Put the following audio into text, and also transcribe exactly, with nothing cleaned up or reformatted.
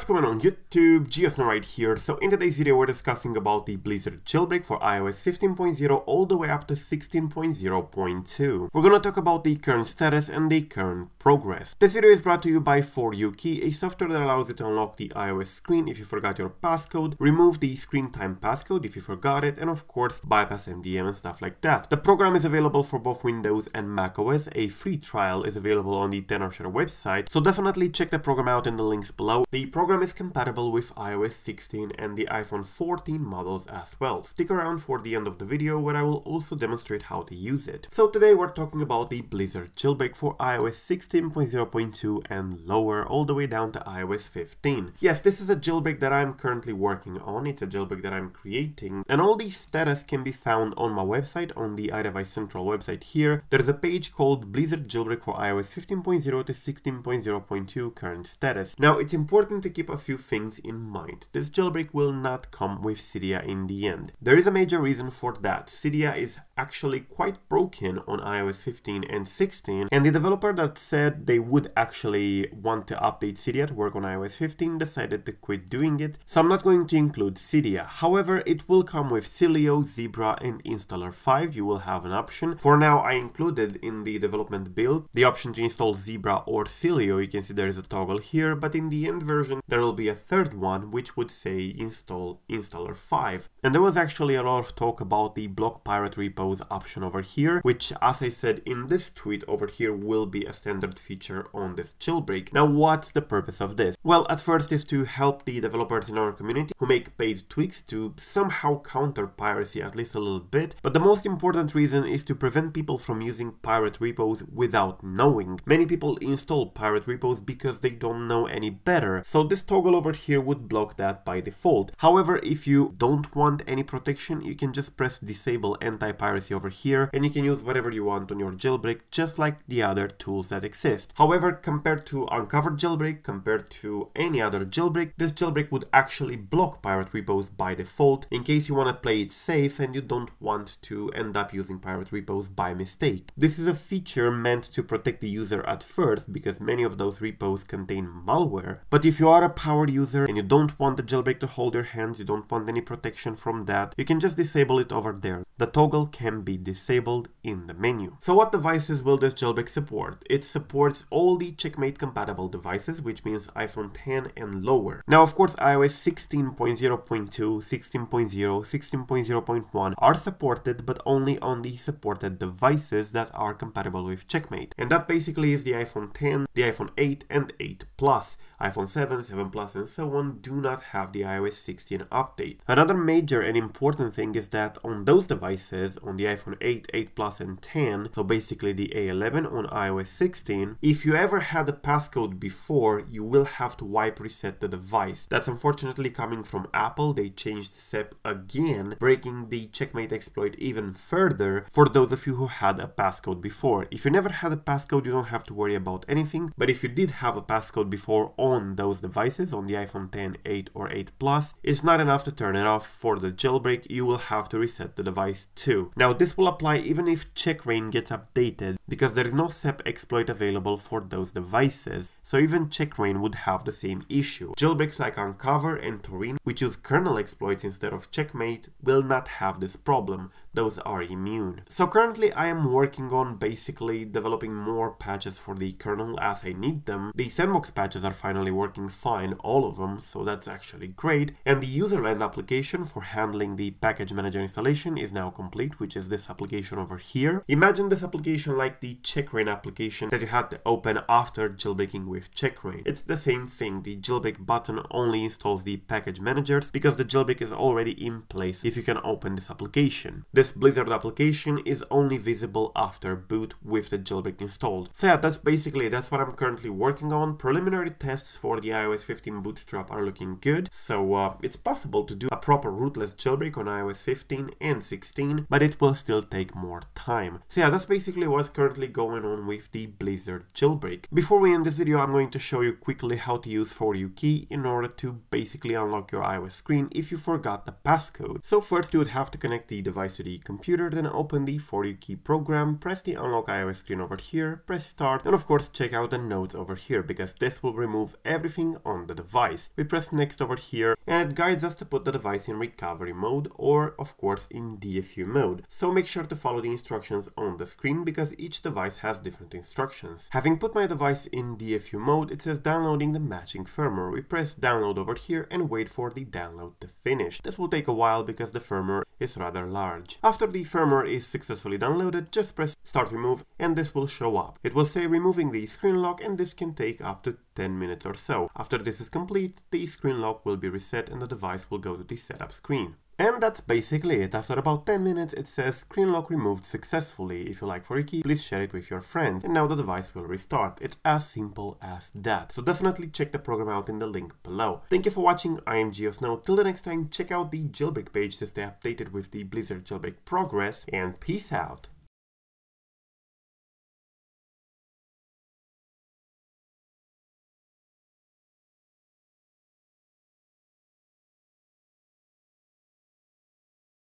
What's going on YouTube, GeoSn0w right here. So in today's video we're discussing about the Blizzard jailbreak for iOS fifteen point oh all the way up to sixteen point oh point two. We're gonna talk about the current status and the current progress. This video is brought to you by four u key, a software that allows you to unlock the iOS screen if you forgot your passcode, remove the screen time passcode if you forgot it, and of course bypass M D M and stuff like that. The program is available for both Windows and macOS. A free trial is available on the Tenorshare website, so definitely check the program out in the links below. The The program is compatible with iOS sixteen and the iPhone fourteen models as well. Stick around for the end of the video where I will also demonstrate how to use it. So today we're talking about the Blizzard jailbreak for iOS sixteen point oh point two and lower, all the way down to iOS fifteen. Yes, this is a jailbreak that I'm currently working on, it's a jailbreak that I'm creating, and all these status can be found on my website, on the iDevice Central website here. There's a page called Blizzard jailbreak for iOS fifteen point oh to sixteen point oh point two current status. Now it's important to keep a few things in mind. This jailbreak will not come with Cydia in the end. There is a major reason for that. Cydia is actually quite broken on iOS fifteen and sixteen, and the developer that said they would actually want to update Cydia to work on iOS fifteen decided to quit doing it, so I'm not going to include Cydia. However, it will come with Sileo, Zebra and Installer five. You will have an option. For now, I included in the development build the option to install Zebra or Sileo. You can see there is a toggle here, but in the end version there will be a third one which would say install Installer five. And there was actually a lot of talk about the block pirate repos option over here, which, as I said in this tweet over here, will be a standard feature on this jailbreak. Now what's the purpose of this? Well, at first is to help the developers in our community who make paid tweaks to somehow counter piracy at least a little bit, but the most important reason is to prevent people from using pirate repos without knowing. Many people install pirate repos because they don't know any better, so So this toggle over here would block that by default. However, if you don't want any protection, you can just press disable anti-piracy over here and you can use whatever you want on your jailbreak, just like the other tools that exist. However, compared to Unc0ver jailbreak, compared to any other jailbreak, this jailbreak would actually block pirate repos by default in case you want to play it safe and you don't want to end up using pirate repos by mistake. This is a feature meant to protect the user at first because many of those repos contain malware, but if you are a powered user and you don't want the jailbreak to hold your hands, you don't want any protection from that, you can just disable it over there. The toggle can be disabled in the menu. So what devices will this jailbreak support? It supports all the checkmate compatible devices, which means iPhone ten and lower. Now of course iOS sixteen point oh point two, sixteen point oh, sixteen point oh point one are supported, but only on the supported devices that are compatible with checkmate, and that basically is the iPhone ten, the iPhone eight and eight plus, iPhone seven, seven plus and so on do not have the iOS sixteen update. Another major and important thing is that on those devices, on the iPhone eight, eight plus and ten, so basically the A eleven on iOS sixteen, if you ever had a passcode before, you will have to wipe reset the device. That's unfortunately coming from Apple. They changed S E P again, breaking the checkmate exploit even further for those of you who had a passcode before. If you never had a passcode, you don't have to worry about anything, but if you did have a passcode before on those devices, devices on the iPhone ten, eight or eight plus, it's not enough to turn it off for the jailbreak. You will have to reset the device too. Now this will apply even if checkra one gets updated, because there is no S E P exploit available for those devices, so even checkra one would have the same issue. Jailbreaks like Unc0ver and Taurine, which use kernel exploits instead of checkmate, will not have this problem. Those are immune. So currently I am working on basically developing more patches for the kernel as I need them. The sandbox patches are finally working fine, all of them, so that's actually great. And the userland application for handling the package manager installation is now complete, which is this application over here. Imagine this application like the checkra one application that you had to open after jailbreaking with checkra one. It's the same thing. The jailbreak button only installs the package managers because the jailbreak is already in place if you can open this application. This Blizzard application is only visible after boot with the jailbreak installed. So yeah, that's basically that's what I'm currently working on. Preliminary tests for the iOS fifteen bootstrap are looking good, so uh, it's possible to do a proper rootless jailbreak on iOS fifteen and sixteen, but it will still take more time. So yeah, that's basically what's currently currently going on with the Blizzard jailbreak. Before we end this video, I'm going to show you quickly how to use four u key in order to basically unlock your iOS screen if you forgot the passcode. So first you would have to connect the device to the computer, then open the four u key program, press the unlock iOS screen over here, press start, and of course check out the notes over here, because this will remove everything on the device. We press next over here, and it guides us to put the device in recovery mode, or of course in D F U mode. So make sure to follow the instructions on the screen, because each device has different instructions. Having put my device in D F U mode, it says downloading the matching firmware. We press download over here and wait for the download to finish. This will take a while because the firmware is rather large. After the firmware is successfully downloaded, just press start remove and this will show up. It will say removing the screen lock, and this can take up to ten minutes or so. After this is complete, the screen lock will be reset and the device will go to the setup screen. And that's basically it. After about ten minutes, it says screen lock removed successfully. If you like four u key, please share it with your friends. And now the device will restart. It's as simple as that. So definitely check the program out in the link below. Thank you for watching. I am GeoSn0w. Till the next time, check out the jailbreak page to stay updated with the Blizzard jailbreak progress, and peace out.